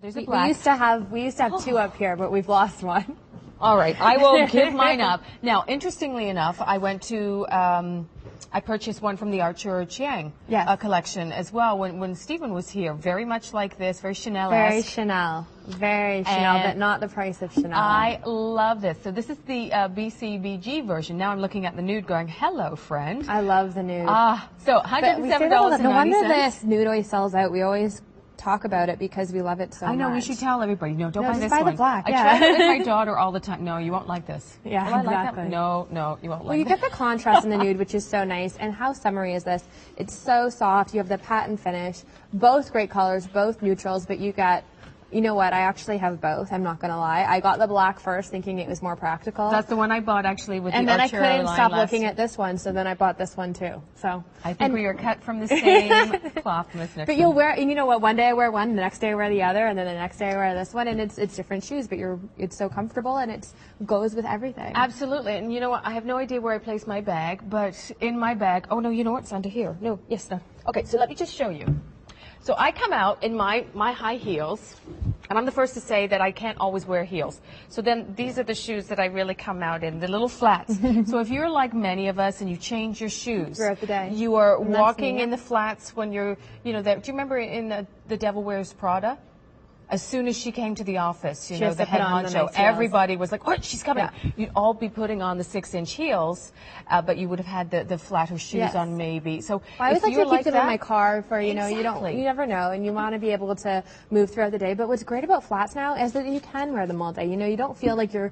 There's a black. We used to have two up here, but we've lost one. All right, I will give mine up. Now, interestingly enough, I went to, I purchased one from the Archer Chiang collection as well when Stephen was here. Very much like this, very Chanel-esque. Very Chanel, but not the price of Chanel. I love this. So this is the BCBG version. Now I'm looking at the nude going, hello, friend. I love the nude. So $107.90. No wonder this nude always sells out. We always talk about it because we love it so much. I know, we should tell everybody. No, don't buy this one. Just buy the black. Yeah. I try to with my daughter all the time. No, you won't like this. Yeah, exactly. Like that? No, you won't like this. Well, you get the contrast in the nude, which is so nice. And how summery is this? It's so soft. You have the patent finish. Both great colors, both neutrals, but you get... You know what? I actually have both. I'm not going to lie. I got the black first thinking it was more practical. That's the one I bought actually with the Archer line. And then I couldn't stop looking at this one, so then I bought this one too. So I think we were cut from the same cloth, Miss Nixon. But you'll wear, and you know what? One day I wear one, the next day I wear the other, and then the next day I wear this one, and it's different shoes, but it's so comfortable and it goes with everything. Absolutely. And you know what? I have no idea where I place my bag, but in my bag, oh no, you know what? It's under here. No, yes, no. Okay, so let me just show you. So I come out in my high heels, and I'm the first to say that I can't always wear heels. So then these are the shoes that I really come out in, the little flats. So if you're like many of us and you change your shoes throughout the day, you are walking in the flats when you're, you know, do you remember in the Devil Wears Prada? As soon as she came to the office, you know, the head honcho, everybody was like, "What? She's coming!" Yeah. You'd all be putting on the 6-inch heels, but you would have had the flatter shoes on, maybe. So I always like to keep them in my car for you never know, and you want to be able to move throughout the day. But what's great about flats now is that you can wear them all day. You know, you don't feel like you're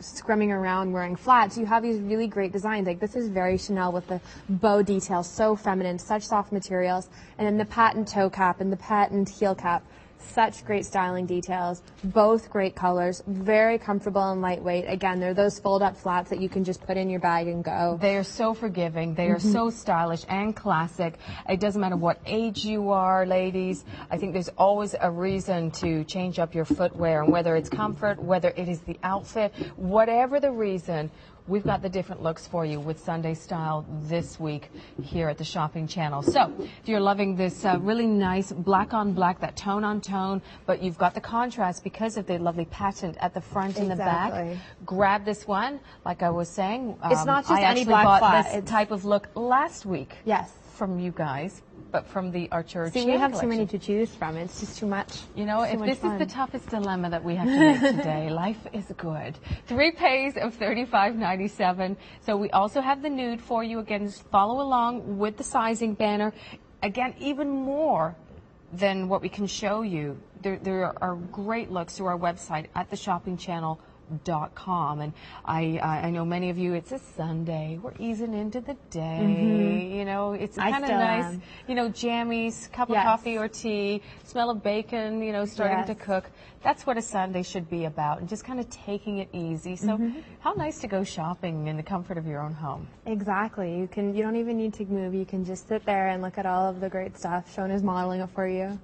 scrimming around wearing flats. You have these really great designs. Like this is very Chanel with the bow detail, so feminine, such soft materials, and then the patent toe cap and the patent heel cap. Such great styling details, both great colors, very comfortable and lightweight. Again, they're those fold-up flats that you can just put in your bag and go. They are so forgiving. They are so stylish and classic. It doesn't matter what age you are, ladies. I think there's always a reason to change up your footwear, and whether it's comfort, whether it is the outfit, whatever the reason, we've got the different looks for you with Sunday Style this week here at the Shopping Channel. So if you're loving this really nice black on black, that tone on tone, but you've got the contrast because of the lovely patent at the front and the back, grab this one. Like I was saying, it's not just any black flat. This type of look last week. Yes. From you guys, but from the Archer Chiang. See, we have too many to choose from. It's just too much. You know, if this is the toughest dilemma that we have to make today, life is good. 3 pays of $35.97. So we also have the nude for you. Again, just follow along with the sizing banner. Again, even more than what we can show you. There are great looks through our website at theshoppingchannel.com, and I know many of you, it's a Sunday, we're easing into the day, you know, it's kind of nice, you know, jammies, cup of coffee or tea, smell of bacon, you know, starting to cook. That's what a Sunday should be about, and just kind of taking it easy. So how nice to go shopping in the comfort of your own home. Exactly. You don't even need to move. You can just sit there and look at all of the great stuff. Shona's modeling it for you.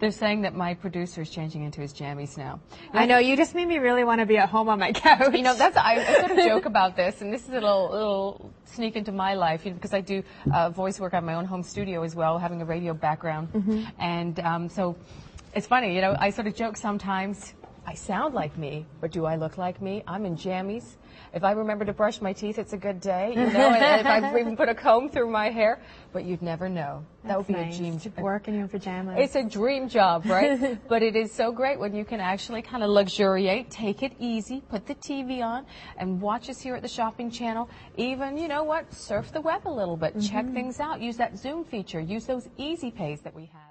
They're saying that my producer is changing into his jammies now. I know, you just made me really want to be at home on my couch. You know, I sort of joke about this, and this is a little sneak into my life, because I do voice work at my own home studio as well, having a radio background. And so it's funny, you know, I sort of joke sometimes, I sound like me, but do I look like me? I'm in jammies. If I remember to brush my teeth, it's a good day, you know, and if I've even put a comb through my hair, but you'd never know. That would be a dream job. Work in your pajamas. It's a dream job, right? But it is so great when you can actually kind of luxuriate, take it easy, put the TV on, and watch us here at the Shopping Channel. Even, you know what, surf the web a little bit, check things out, use that Zoom feature, use those easy pays that we have.